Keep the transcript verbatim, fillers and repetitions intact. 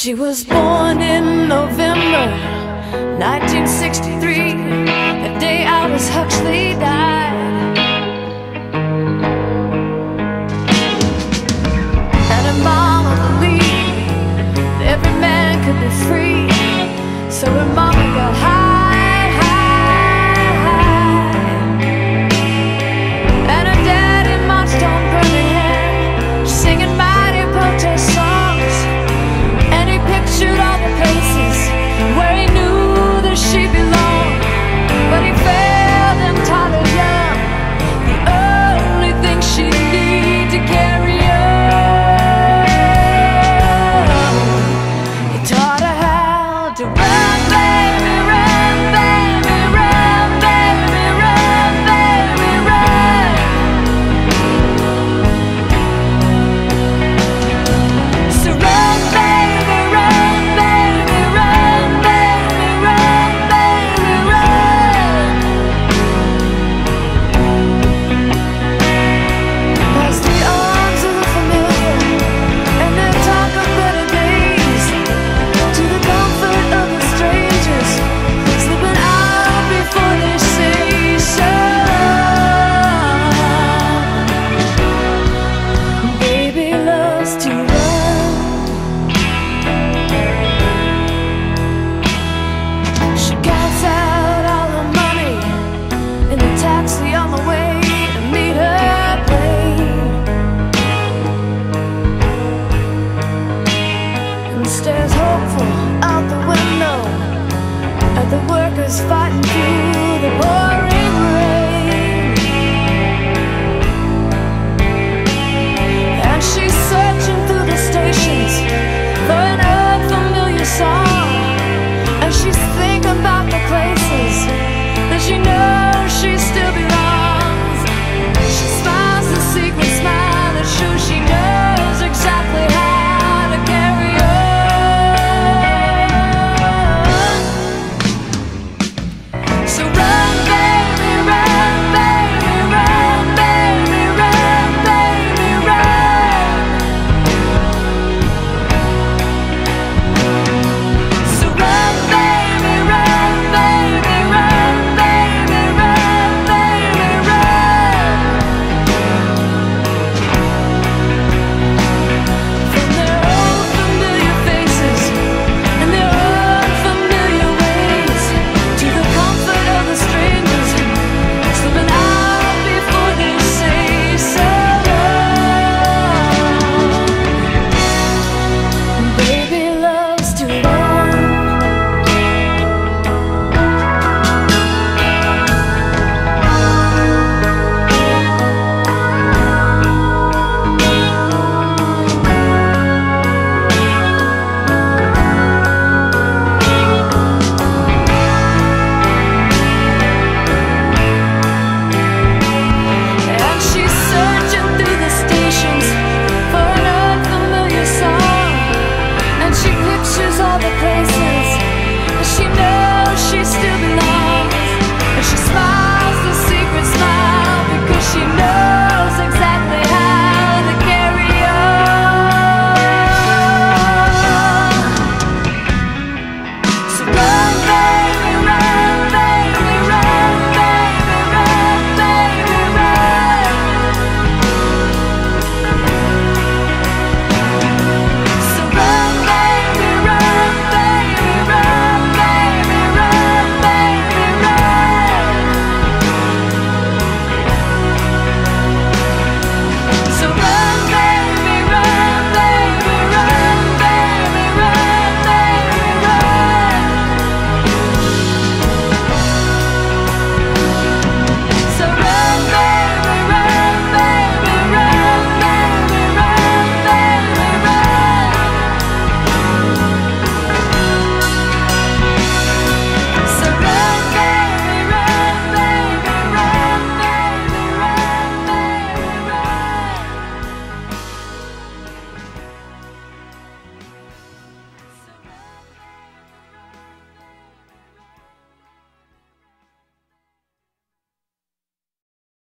She was born in November nineteen sixty-three, the day Otis Huxley died. And her mama believed that every man could be free, so her mama got high. Stares hopeful out the window at the workers fighting through the war.